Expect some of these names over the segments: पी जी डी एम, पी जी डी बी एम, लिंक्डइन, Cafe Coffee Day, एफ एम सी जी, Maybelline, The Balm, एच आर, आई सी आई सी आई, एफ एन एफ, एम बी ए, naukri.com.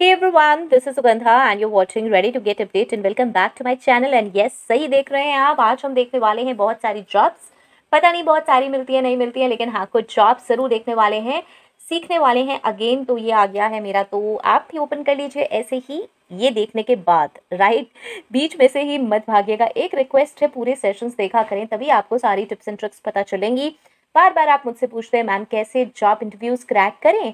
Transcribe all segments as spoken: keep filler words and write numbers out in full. Hey everyone, this is Sugandha and you're watching Ready to Get Update and welcome back to my channel. And yes, सही देख रहे हैं आप, आज हम देखने वाले हैं बहुत सारी जॉब्स. पता नहीं बहुत सारी मिलती है नहीं मिलती है, लेकिन हाँ कुछ जॉब्स जरूर देखने वाले हैं, सीखने वाले हैं. अगेन तो ये आ गया है मेरा, तो आप भी ओपन कर लीजिए ऐसे ही ये देखने के बाद, राइट. बीच में से ही मत भागिएगा. एक रिक्वेस्ट है, पूरे सेशंस देखा करें, तभी आपको सारी टिप्स एंड ट्रिक्स पता चलेंगी. बार बार आप मुझसे पूछते हैं मैम कैसे जॉब इंटरव्यूज़ क्रैक करें,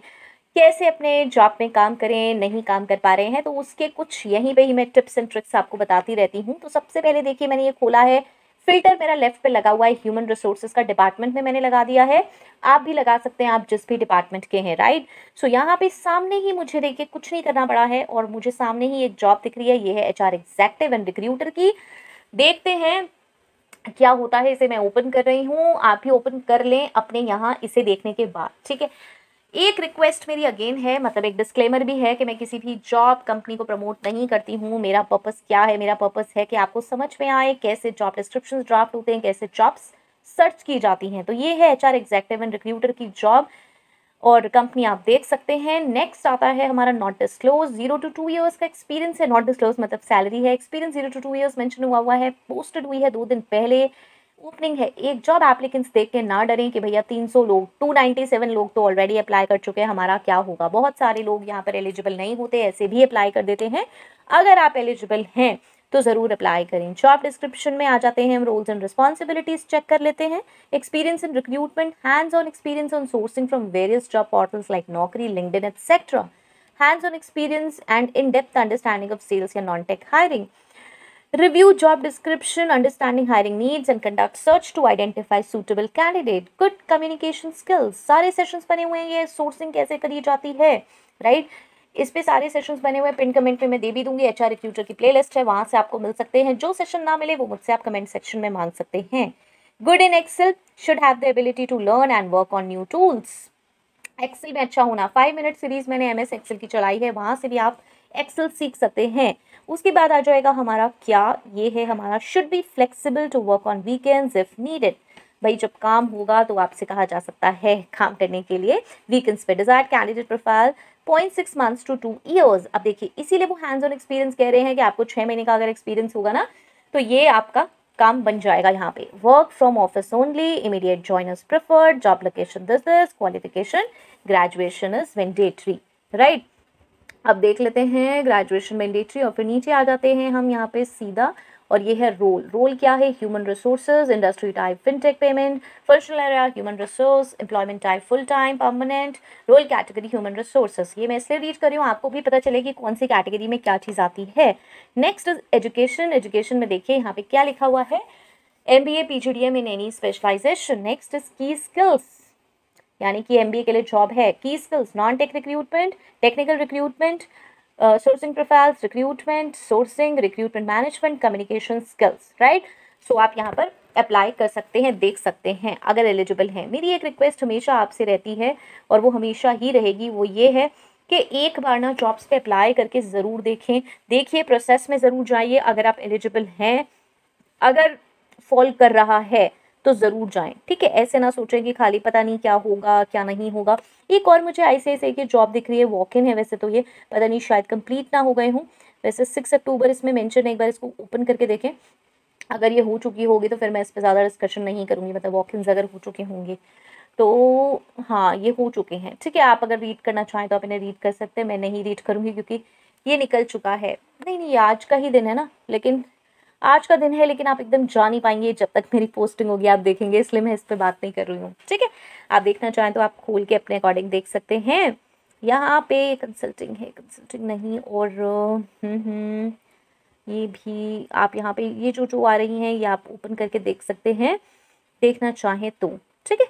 कैसे अपने जॉब में काम करें, नहीं काम कर पा रहे हैं, तो उसके कुछ यहीं पे ही मैं टिप्स एंड ट्रिक्स आपको बताती रहती हूँ. तो सबसे पहले देखिए मैंने ये खोला है, फिल्टर मेरा लेफ्ट पे लगा हुआ है, ह्यूमन रिसोर्सेज का डिपार्टमेंट में मैंने लगा दिया है. आप भी लगा सकते हैं, आप जिस भी डिपार्टमेंट के हैं, राइट. सो यहाँ पे सामने ही मुझे देखिए कुछ नहीं करना पड़ा है और मुझे सामने ही एक जॉब दिख रही है. ये है एच आर executive and recruiter की. देखते हैं क्या होता है, इसे मैं ओपन कर रही हूँ, आप भी ओपन कर लें अपने यहाँ इसे देखने के बाद, ठीक है. एक रिक्वेस्ट मेरी अगेन है, मतलब एक डिस्क्लेमर भी है कि मैं किसी भी जॉब कंपनी को प्रमोट नहीं करती हूँ. मेरा पर्पस क्या है, मेरा पर्पस है कि आपको समझ में आए कैसे जॉब डिस्क्रिप्शन ड्राफ्ट होते हैं, कैसे जॉब्स सर्च की जाती हैं. तो ये है एच आर executive and recruiter की जॉब और कंपनी आप देख सकते हैं. नेक्स्ट आता है हमारा not disclose, zero to two years का एक्सपीरियंस है. नॉट डिस्क्लोज मतलब सैलरी है, experience zero to two years mention हुआ हुआ है. पोस्टेड हुई है दो दिन पहले, ओपनिंग है एक जॉब. एप्लीकेंट्स देख के ना डरें कि भैया तीन सौ लोग, दो सौ सत्तानवे लोग तो ऑलरेडी अप्लाई कर चुके हैं, हमारा क्या होगा. बहुत सारे लोग यहाँ पर एलिजिबल नहीं होते, ऐसे भी अप्लाई कर देते हैं. अगर आप एलिजिबल हैं तो ज़रूर अप्लाई करें. जॉब डिस्क्रिप्शन में आ जाते हैं हम, रोल्स एंड रिस्पॉन्सिबिलिटीज़ चेक कर लेते हैं. Experience in recruitment, hands on experience on sourcing from various job portals like Naukri, लिंक्डइन etcetera. Hands on experience and in depth understanding of sales या non tech hiring. Review job description, understanding hiring needs and conduct search to identify suitable candidate. Good communication skills. सारे sessions बने हुए हैं, ये sourcing कैसे करी जाती है, राइट right? इस पे सारे सेशंस बने हुए हैं, पिन कमेंट में मैं दे भी दूंगी. एचआर रिक्रूटर की प्लेलिस्ट है, वहाँ से आपको मिल सकते हैं. जो सेशन ना मिले वो मुझसे आप कमेंट सेक्शन में मांग सकते हैं. Good in Excel, should have the ability to learn and work on new tools. Excel में अच्छा होना, फाइव मिनट सीरीज मैंने एम एस एक्सेल की चलाई है, वहाँ से भी आप एक्सेल सीख सकते हैं. उसके बाद आ जाएगा हमारा क्या, ये है हमारा should be flexible to work on weekends if needed. भाई जब काम होगा तो आपसे कहा जा सकता है काम करने के लिए वीकेंड्स पे. Desired candidate profile point six months to two years. अब देखिए इसीलिए वो हैंड्स ऑन एक्सपीरियंस कह रहे हैं कि आपको छः महीने का अगर एक्सपीरियंस होगा ना तो ये आपका काम बन जाएगा. यहाँ पे work from office only, immediate joiners preferred, job location this this, qualification graduation is mandatory, right. अब देख लेते हैं ग्रेजुएशन मैंडेटरी और फिर नीचे आ जाते हैं हम यहाँ पे सीधा, और ये है रोल. रोल क्या है, human resources, industry type fintech payment, functional area human resource, employment type full time permanent, role category human resources. ये मैं इसलिए रीड कर रही हूँ आपको भी पता चले कि कौन सी कैटेगरी में क्या चीज़ आती है. Next is education. एजुकेशन में देखिए यहाँ पे क्या लिखा हुआ है, एम बी ए पी जी डी एम in any specialization. Next is key skills, यानी कि एमबीए के लिए जॉब है. Key skills, non tech recruitment, technical recruitment, sourcing profiles, recruitment, sourcing, recruitment management, communication skills, right. So आप यहाँ पर apply कर सकते हैं, देख सकते हैं अगर एलिजिबल हैं. मेरी एक रिक्वेस्ट हमेशा आपसे रहती है और वो हमेशा ही रहेगी, वो ये है कि एक बार ना जॉब्स पे अप्लाई करके ज़रूर देखें. देखिए प्रोसेस में ज़रूर जाइए, अगर आप एलिजिबल हैं, अगर फॉल कर रहा है तो ज़रूर जाएं, ठीक है. ऐसे ना सोचें कि खाली पता नहीं क्या होगा क्या नहीं होगा. एक और मुझे आई सी आई सी आई की जॉब दिख रही है, वॉक इन है वैसे तो, ये पता नहीं शायद कंप्लीट ना हो गए हों. वैसे सिक्स अक्टूबर इसमें मेंशन है, एक बार इसको ओपन करके देखें. अगर ये हो चुकी होगी तो फिर मैं इस पर ज़्यादा डिस्कशन नहीं करूँगी, मतलब वॉक इन्स अगर हो चुके होंगे तो. हाँ ये हो चुके हैं, ठीक है. आप अगर रीड करना चाहें तो आप इन्हें रीड कर सकते हैं, मैं नहीं रीड करूँगी क्योंकि ये निकल चुका है. नहीं नहीं आज का ही दिन है ना, लेकिन आज का दिन है लेकिन आप एकदम जा नहीं पाएंगे जब तक मेरी पोस्टिंग होगी, आप देखेंगे, इसलिए मैं इस पर बात नहीं कर रही हूँ, ठीक है. आप देखना चाहें तो आप खोल के अपने अकॉर्डिंग देख सकते हैं. यहाँ पे कंसल्टिंग है, कंसल्टिंग नहीं और हम्म ये भी आप यहाँ पे ये जो जो आ रही हैं ये आप ओपन करके देख सकते हैं, देखना चाहें तो, ठीक है.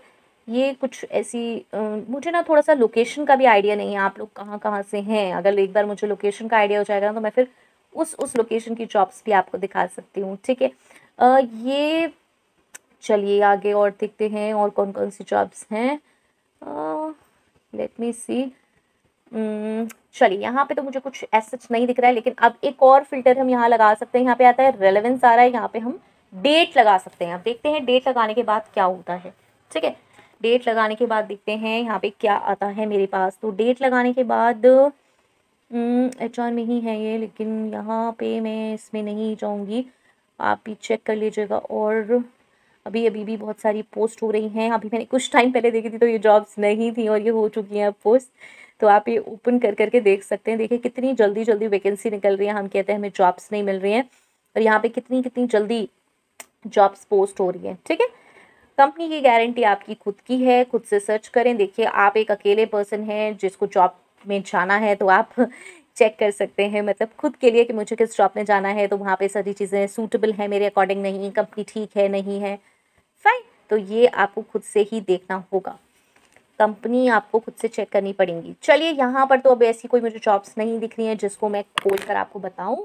ये कुछ ऐसी आ, मुझे ना थोड़ा सा लोकेशन का भी आइडिया नहीं है, आप लोग कहाँ कहाँ से हैं. अगर एक बार मुझे लोकेशन का आइडिया हो जाएगा तो मैं फिर उस उस लोकेशन की जॉब्स भी आपको दिखा सकती हूँ, ठीक है. ये चलिए आगे और देखते हैं और कौन कौन सी जॉब्स हैं. लेट मी सी, चलिए यहाँ पे तो मुझे कुछ ऐसा नहीं दिख रहा है, लेकिन अब एक और फिल्टर हम यहाँ लगा सकते हैं. यहाँ पे आता है रेलेवेंस आ रहा है, यहाँ पे हम डेट लगा सकते हैं. अब देखते हैं डेट लगाने के बाद क्या होता है, ठीक है. डेट लगाने के बाद देखते हैं यहाँ पे क्या आता है मेरे पास. तो डेट लगाने के बाद एच आर में ही है ये, लेकिन यहाँ पे मैं इसमें नहीं जाऊँगी, आप भी चेक कर लीजिएगा। और अभी अभी भी बहुत सारी पोस्ट हो रही हैं, अभी मैंने कुछ टाइम पहले देखी थी तो ये जॉब्स नहीं थी और ये हो चुकी हैं अब पोस्ट, तो आप ये ओपन कर करके देख सकते हैं। देखिए कितनी जल्दी जल्दी वैकेंसी निकल रही है, हम कहते हैं हमें जॉब्स नहीं मिल रही हैं और यहाँ पे कितनी कितनी जल्दी जॉब्स पोस्ट हो रही है। ठीक है, कंपनी की गारंटी आपकी खुद की है, खुद से सर्च करें। देखिए आप एक अकेले पर्सन हैं जिसको जॉब में जाना है, तो आप चेक कर सकते हैं मतलब खुद के लिए कि मुझे किस जॉब में जाना है, तो वहाँ पे सारी चीज़ें सूटेबल है मेरे अकॉर्डिंग नहीं, कंपनी ठीक है नहीं है, फाइन। तो ये आपको खुद से ही देखना होगा, कंपनी आपको खुद से चेक करनी पड़ेंगी। चलिए यहाँ पर तो अब ऐसी कोई मुझे जॉब्स नहीं दिख रही हैं जिसको मैं खोल कर आपको बताऊँ,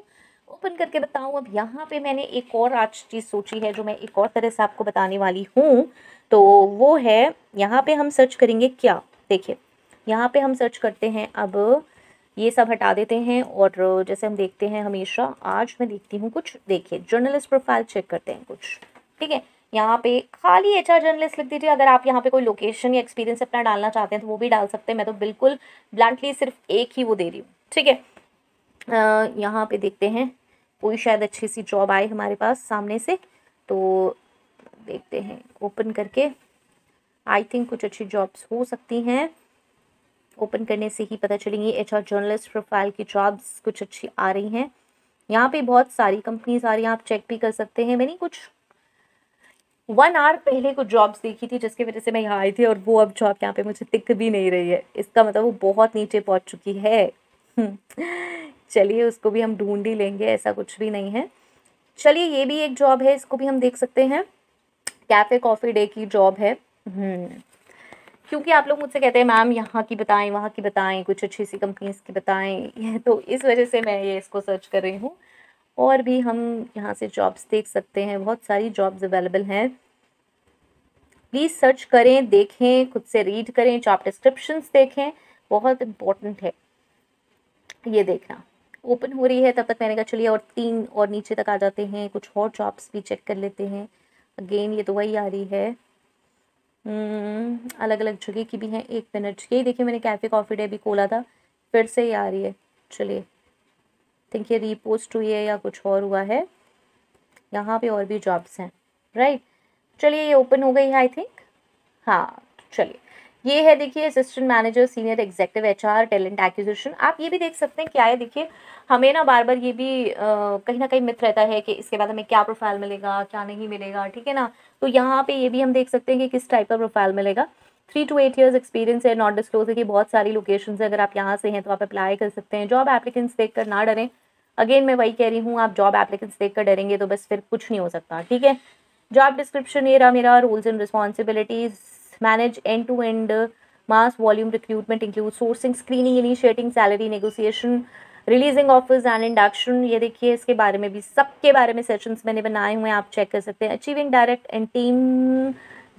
ओपन करके बताऊँ। अब यहाँ पे मैंने एक और आज चीज़ सोची है जो मैं एक और तरह से आपको बताने वाली हूँ, तो वो है यहाँ पे हम सर्च करेंगे क्या। देखिए यहाँ पे हम सर्च करते हैं, अब ये सब हटा देते हैं और जैसे हम देखते हैं हमेशा, आज मैं देखती हूँ कुछ। देखिए जर्नलिस्ट प्रोफाइल चेक करते हैं कुछ, ठीक है। यहाँ पे खाली एच आर जर्नलिस्ट लिख दीजिए। अगर आप यहाँ पे कोई लोकेशन या एक्सपीरियंस अपना डालना चाहते हैं तो वो भी डाल सकते हैं, मैं तो बिल्कुल ब्लैंकली सिर्फ एक ही वो दे रही हूँ, ठीक है। यहाँ पे देखते हैं कोई शायद अच्छी सी जॉब आए हमारे पास सामने से, तो देखते हैं ओपन करके। आई थिंक कुछ अच्छी जॉब्स हो सकती हैं, ओपन करने से ही पता चलेंगी। एच आर जर्नलिस्ट प्रोफाइल की जॉब्स कुछ अच्छी आ रही हैं, यहाँ पे बहुत सारी कंपनीज आ रही हैं, आप चेक भी कर सकते हैं। मैंने कुछ वन आवर पहले कुछ जॉब्स देखी थी जिसकी वजह से मैं यहाँ आई थी, और वो अब जॉब यहाँ पे मुझे दिख भी नहीं रही है, इसका मतलब वो बहुत नीचे पहुँच चुकी है। चलिए उसको भी हम ढूँढ ही लेंगे, ऐसा कुछ भी नहीं है। चलिए ये भी एक जॉब है, इसको भी हम देख सकते हैं, कैफ़े कॉफ़ी डे की जॉब है। क्योंकि आप लोग मुझसे कहते हैं मैम यहाँ की बताएं, वहाँ की बताएं, कुछ अच्छी सी कंपनीज़ की बताएं, तो इस वजह से मैं ये इसको सर्च कर रही हूँ। और भी हम यहाँ से जॉब्स देख सकते हैं, बहुत सारी जॉब्स अवेलेबल हैं। प्लीज़ सर्च करें, देखें, खुद से रीड करें, जॉब डिस्क्रिप्शंस देखें, बहुत इम्पोर्टेंट है ये देखना। ओपन हो रही है तब तक मैंने कहा चलिए और तीन और नीचे तक आ जाते हैं, कुछ और जॉब्स भी चेक कर लेते हैं। अगेन ये तो वही आ रही है, अलग अलग जगह की भी हैं। एक मिनट, यही देखिए मैंने कैफ़े कॉफ़ी डे भी खोला था, फिर से ये आ रही है। चलिए थिंक ये रीपोस्ट हुई है या कुछ और हुआ है, यहाँ पे और भी जॉब्स हैं, राइट। चलिए ये ओपन हो गई है आई थिंक, हाँ। चलिए ये है, देखिए assistant manager senior executive HR talent acquisition. आप ये भी देख सकते हैं क्या है। देखिए हमें ना बार बार ये भी कहीं ना कहीं मिथ रहता है कि इसके बाद हमें क्या प्रोफाइल मिलेगा क्या नहीं मिलेगा, ठीक है ना। तो यहाँ पे ये भी हम देख सकते हैं कि किस टाइप का प्रोफाइल मिलेगा। Three to eight years experience है, नॉट डिस्क्लोजर की बहुत सारी लोकेशन है, अगर आप यहाँ से हैं तो आप अप्लाई कर सकते हैं। जॉब एप्लीकेंट्स देख कर ना डरें, अगेन मैं वही कह रही हूँ, आप जॉब एप्लीकेंट्स देख कर डरेंगे तो बस फिर कुछ नहीं हो सकता, ठीक है। जॉब डिस्क्रिप्शन ये रहा मेरा, rules and responsibilities, manage end to end mass volume recruitment, include sourcing, screening, initiating salary negotiation, releasing offers and induction. ये देखिए इसके बारे में भी, सबके बारे में सेशंस मैंने बनाए हुए हैं, आप चेक कर सकते हैं। Achieving direct and team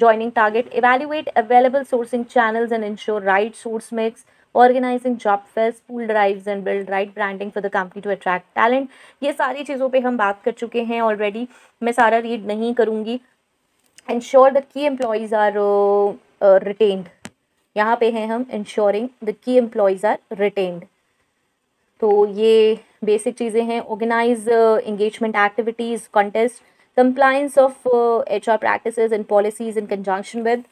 joining target, evaluate available sourcing channels and ensure right source mix, organizing job fest, pool drives and build right branding for the company to attract talent. ये सारी चीज़ों पे हम बात कर चुके हैं ऑलरेडी, मैं सारा रीड नहीं करूँगी। Ensure that key employees are uh, uh, retained. यहाँ पे हैं हम, ensuring the key employees are retained. तो ये basic चीज़ें हैं। Organize uh, engagement activities, contest, compliance of uh, H R practices and policies in conjunction with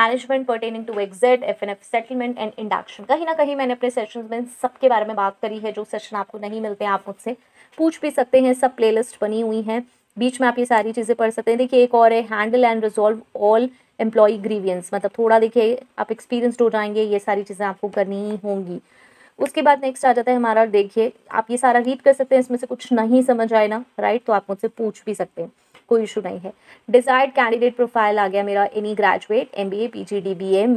management pertaining to exit, F and F settlement and induction. कहीं ना कहीं मैंने अपने sessions में सबके बारे में बात करी है, जो सेशन आपको नहीं मिलते हैं आप मुझसे पूछ भी सकते हैं, सब प्लेलिस्ट बनी हुई हैं, बीच में आप ये सारी चीज़ें पढ़ सकते हैं। देखिए एक और है, handle and resolve all employee grievances, मतलब थोड़ा देखिए आप एक्सपीरियंस हो जाएंगे, ये सारी चीज़ें आपको करनी ही होंगी। उसके बाद नेक्स्ट आ जाता है हमारा, देखिए आप ये सारा रीड कर सकते हैं, इसमें से कुछ नहीं समझ आए ना, राइट, तो आप मुझसे पूछ भी सकते हैं, कोई इशू नहीं है। डिज़ायर्ड कैंडिडेट प्रोफाइल आ गया मेरा, any graduate, एम बी ए, पी जी डी बी एम,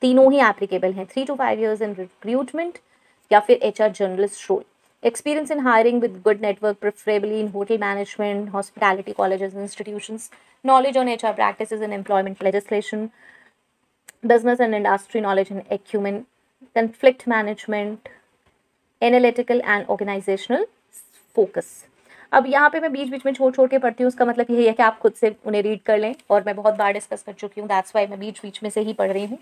तीनों ही एप्लीकेबल हैं। Three to five years in recruitment या फिर एच आर generalist role, experience in hiring with good network, preferably in hotel management, hospitality, colleges and institutions, knowledge on H R practices and employment legislation, business and industry knowledge and acumen, conflict management, analytical and organizational focus. अब यहाँ पे मैं बीच बीच में छोड़ छोड़ के पढ़ती हूँ, उसका मतलब यही है कि आप खुद से उन्हें रीड कर लें, और मैं बहुत बार डिस्कस कर चुकी हूँ, दैट्स वाई मैं बीच बीच में से ही पढ़ रही हूँ।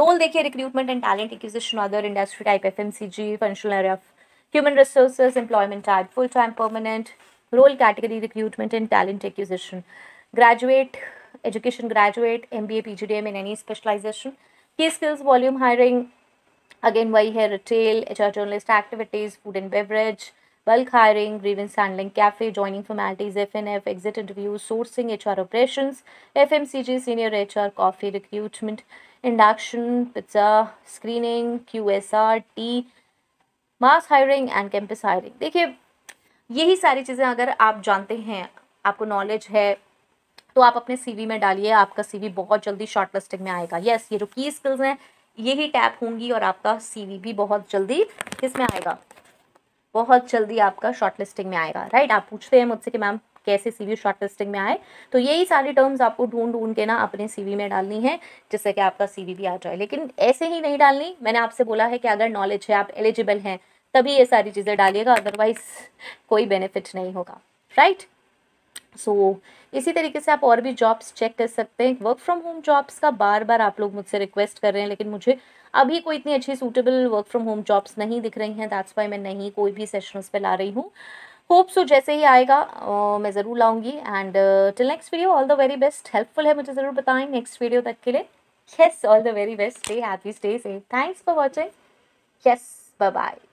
रोल देखिए, recruitment and talent acquisition, other industry type, एफ एम सी जी, functional area human resources, employment type, full time permanent, role category recruitment and talent acquisition, graduate, education graduate, एम बी ए, पी जी डी एम in any specialization, key skills, volume hiring, again वही है retail, एच आर generalist activities, food and beverage, bulk hiring, grievance handling, cafe, joining formalities, एफ एन एफ, exit interview, sourcing, एच आर operations, एफ एम सी जी, senior एच आर, coffee recruitment, induction, pizza, screening, Q S R, T, mass hiring and campus hiring. देखिए यही सारी चीज़ें अगर आप जानते हैं, आपको knowledge है, तो आप अपने सीवी में डालिए, आपका सीवी बहुत जल्दी शॉर्ट लिस्टिंग में आएगा। यस, ये जो की स्किल्स हैं यही टैप होंगी और आपका सीवी भी बहुत जल्दी इसमें आएगा, बहुत जल्दी आपका शॉर्ट लिस्टिंग में आएगा। राइट, आप पूछते हैं मुझसे कि मैम कैसे सीवी शॉर्ट लिस्टिंग में आए, तो यही सारी टर्म्स आपको ढूंढ ढूंढ के ना अपने सीवी में डालनी है, जिससे कि आपका सीवी भी आ जाए। लेकिन ऐसे ही नहीं डालनी, मैंने आपसे बोला है कि अगर नॉलेज है, आप एलिजिबल हैं, तभी ये सारी चीज़ें डालिएगा, अदरवाइज कोई बेनिफिट नहीं होगा। राइट, सो so, इसी तरीके से आप और भी जॉब्स चेक कर सकते हैं। वर्क फ्रॉम होम जॉब्स का बार बार आप लोग मुझसे रिक्वेस्ट कर रहे हैं, लेकिन मुझे अभी कोई इतनी अच्छी suitable work from home jobs नहीं दिख रही हैं, दैट्स वाई मैं नहीं कोई भी सेशंस पे ला रही हूँ। होप सो जैसे ही आएगा uh, मैं ज़रूर लाऊंगी। And till next video, all the very best. Helpful है मुझे ज़रूर बताएं नेक्स्ट वीडियो तक के लिए। Yes, all the very best, stay happy, stay safe, thanks for watching. Yes, bye bye.